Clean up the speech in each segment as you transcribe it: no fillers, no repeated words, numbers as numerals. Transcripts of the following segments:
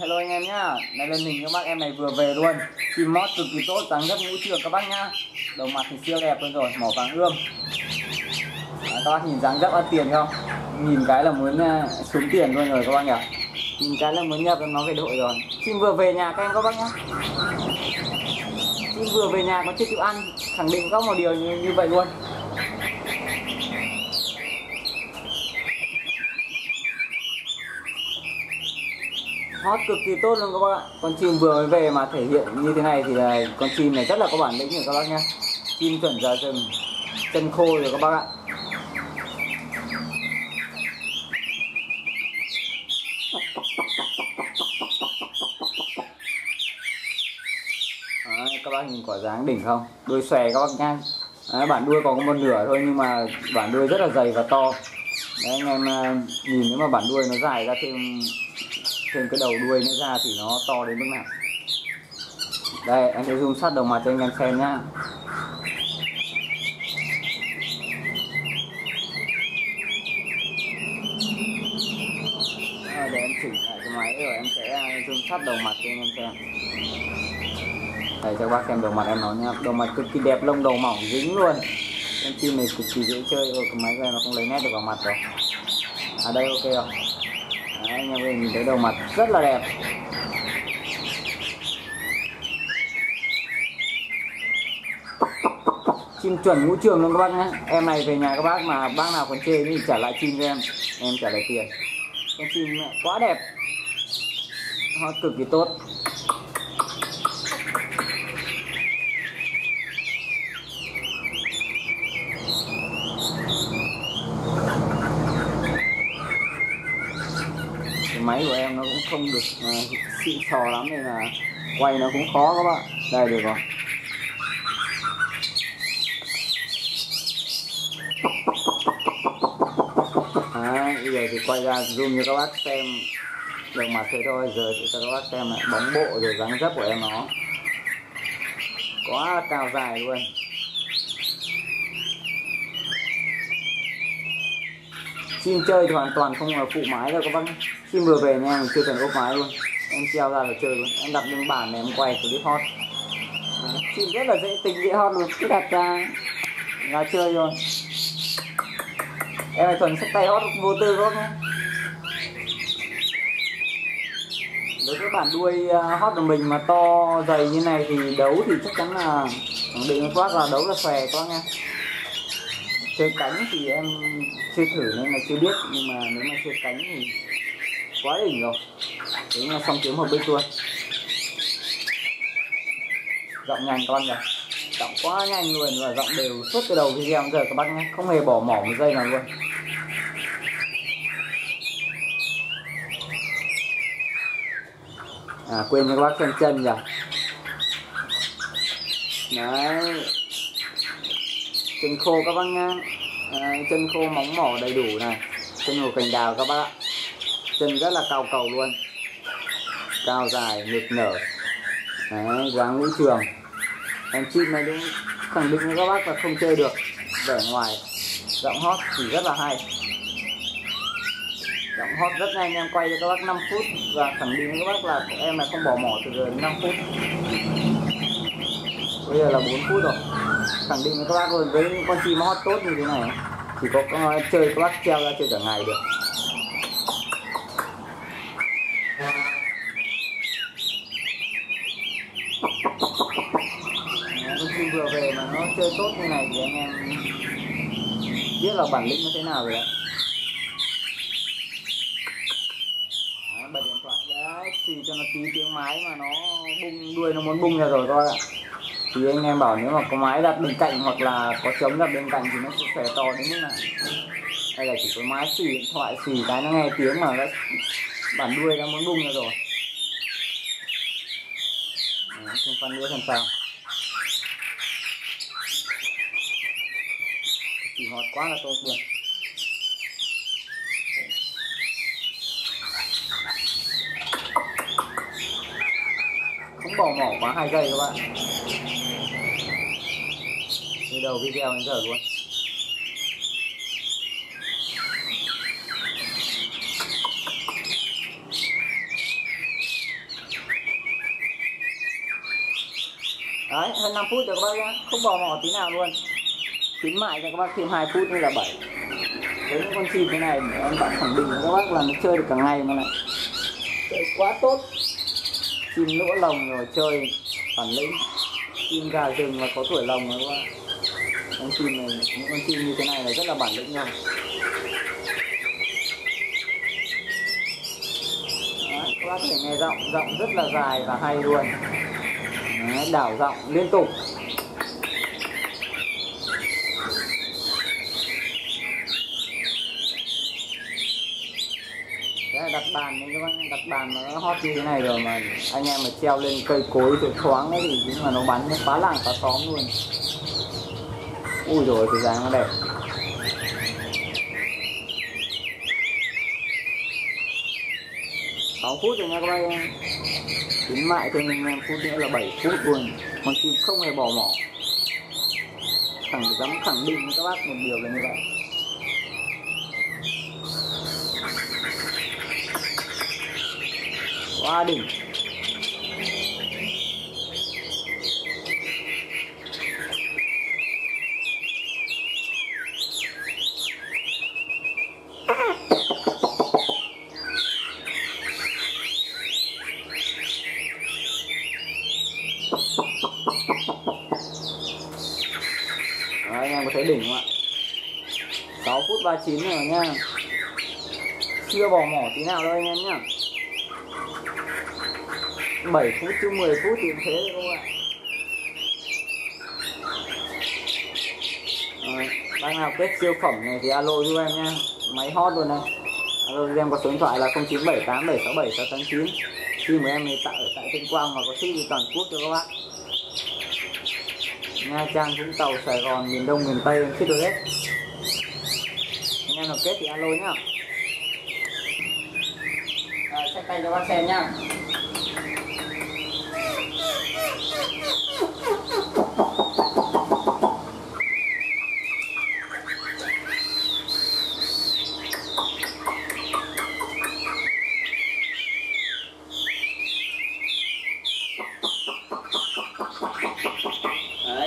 Hello anh em nhá. Này lên mình các bác em này vừa về luôn. Chim mót cực kỳ tốt, dáng dấp ngũ trượng các bác nhá. Đầu mặt thì siêu đẹp luôn rồi, mỏ vàng ươm. Các bác nhìn dáng dấp ăn tiền không? Nhìn cái là muốn xuống tiền luôn rồi các bác nhỉ. Nhìn cái là muốn nhập nó về đội rồi. Chim vừa về nhà các em các bác nhá. Chim vừa về nhà có chưa chịu ăn, khẳng định có một điều như vậy luôn. Hót cực kỳ tốt luôn các bác ạ. Con chim vừa mới về mà thể hiện như thế này thì là con chim này rất là có bản lĩnh rồi các bác nhá. Chim chuẩn giờ rừng, chân khô rồi các bác ạ. Đấy, các bác nhìn quả dáng đỉnh không? Đuôi xòe các bác nhá. Đấy, bản đuôi còn có một nửa thôi nhưng mà bản đuôi rất là dày và to. Đấy, anh em nhìn nếu mà bản đuôi nó dài ra thêm cái đầu đuôi nó ra thì nó to đến mức nào. Đây em sẽ zoom sát đầu mặt cho anh em xem nhá. Để em chỉnh lại cái máy rồi em sẽ zoom sát đầu mặt cho anh em xem. Đây cho các bác xem đầu mặt em nó nhá. Đầu mặt cực kỳ đẹp, lông đầu mỏng dính luôn. Con chim này cực kỳ dễ chơi. Rồi cái máy này nó không lấy nét được vào mặt rồi. À đây ok rồi. Đấy, anh em ơi, nhìn thấy đầu mặt rất là đẹp. Chim chuẩn ngũ trượng luôn các bác nhé. Em này về nhà các bác mà bác nào còn chê thì trả lại chim cho em. Em trả lại tiền. Con chim quá đẹp. Hót cực kỳ tốt. Máy của em nó cũng không được xịn sò lắm nên là quay nó cũng khó các bạn. Đây được rồi. Đấy, bây giờ thì quay ra zoom cho các bác xem đầu mặt thế thôi. Giờ thì cho các bác xem này, bóng bộ rồi dáng dấp của em nó quá cao dài luôn. Chim chơi thì hoàn toàn không là phụ mái đâu các bác. Chim vừa về nha, mình chưa cần ốp mái luôn. Em treo ra là chơi luôn. Em đặt lên bàn này em quay clip hot. Chim rất là dễ tính, dễ hot luôn. Cứ đặt ra là chơi rồi. Em này thuần sách tay hot vô tư hot nhé. Đối với bản đuôi hot của mình mà to dày như này thì đấu thì chắc chắn là khẳng định quá là đấu là xòe quá nha. Chơi cánh thì em chưa thử nên là chưa biết, nhưng mà nếu mà chơi cánh thì quá đỉnh rồi. Thế là xong kiếm một bên luôn. Giọng nhanh các bác nhỉ. Giọng quá nhanh luôn và giọng đều suốt cái đầu video giờ các bác nhé. Không hề bỏ mỏ một giây nào luôn. À quên cho các bác xem chân nhỉ. Đấy. Chân khô các bác nhá. Chân khô móng mỏ đầy đủ này. Chân hồ cành đào các bác ạ. Chân rất là cao cầu luôn, cao dài ngực nở. Đấy, dáng ngũ trượng. Em chim này đúng khẳng định với các bác là không chơi được. Vẻ ngoài giọng hót thì rất là hay, giọng hót rất nhanh. Em quay cho các bác 5 phút và khẳng định với các bác là em này không bỏ mỏ từ giờ đến 5 phút. Bây giờ là 4 phút rồi. Khẳng định với các bác luôn, với những con chim hót tốt như thế này thì có chơi các bác treo ra chơi cả ngày được. Vừa về mà nó chơi tốt như này thì anh em biết là bản lĩnh nó thế nào rồi đấy. Đấy, bật điện thoại đấy, xì cho nó tí tiếng mái mà nó bung đuôi, nó muốn bung ra rồi coi ạ. Thì anh em bảo nếu mà có mái đặt bên cạnh hoặc là có trống đặt bên cạnh thì nó sẽ khỏe to đến mức nào. Hay là chỉ có mái xì điện thoại xì cái nó nghe tiếng mà nó bản đuôi nó muốn bung ra rồi. Đấy, không phân nữa làm sao. Hót quá là tốt luôn. Không bỏ mỏ quá 2 giây các bạn. Từ đầu video đến giờ luôn. Đấy, hơn 5 phút rồi các bác nhá, không bò mò tí nào luôn. Khuyến mại cho các bác thêm 2 phút như là 7. Với những con chim thế này em bạn khẳng định các bác là nó chơi được cả ngày mà này. Chơi quá tốt. Chim lỗ lồng rồi chơi bản lĩnh. Chim gà rừng là có tuổi lồng rồi các bác. Con chim này, những con chim như thế này là rất là bản lĩnh nhau. Các bác có thể nghe giọng rất là dài và hay luôn. Đấy, đảo giọng liên tục. Đấy, đặt bàn nên các bác, đặt bàn mà nó hót như thế này rồi mà anh em mà treo lên cây cối rồi thoáng ấy thì nhưng mà nó bắn nó phá làng phá xóm luôn. Ui rồi cái dáng nó đẹp. Phút rồi nha các bác em. Khuyến mại cho mình em phút nữa là 7 phút luôn. Con chim không hề bỏ mỏ. Dám khẳng định với các bác một điều là như vậy. Quá đỉnh. Đấy, anh em có thấy đỉnh không ạ? 6 phút 39 rồi nha. Chưa bỏ mỏ tí nào đâu anh em nhá. 7 phút chứ 10 phút thì thế thôi các bạn. Rồi, bác nào kết siêu phẩm này thì alo giúp em nha. Máy hot luôn này. Alo giúp em có số điện thoại là 0978767689. Team của em thì tạo ở tại Tuyên Quang mà có ship đi toàn quốc cho các bạn. Nha Trang, Vũng Tàu, Sài Gòn, miền Đông, miền Tây em ship được hết. Anh em nào kết thì alo nhá. Rồi, xách tay cho bác xem nhá.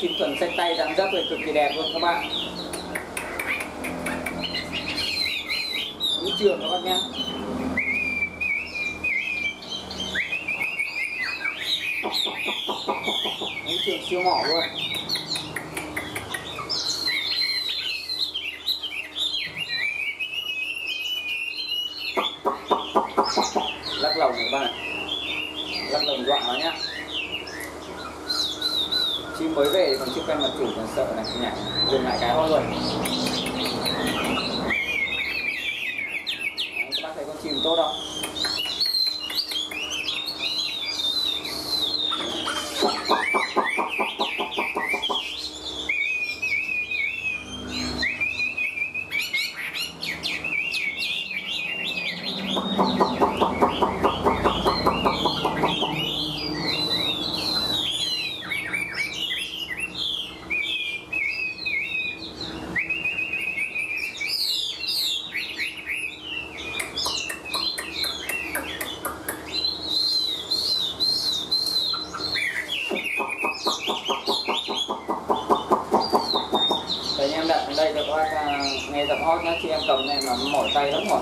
Chim thuần xách tay dáng dấp này cực kỳ đẹp luôn các bạn. Vũ trường các bạn nhé. Vũ trường siêu ngọ luôn. Lắc lồng các bạn. Lắc lồng dọa nó nhá. Chim mới về còn chưa quen mặt chủ còn sợ này, nhảy dừng lại cái ho rồi. Đấy, các bác thấy con chim tốt không? Đây các bác nghe giọng hót nhá, khi em cầm này mà mỏi tay lắm rồi.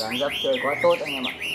Dáng dấp chơi quá tốt anh em ạ.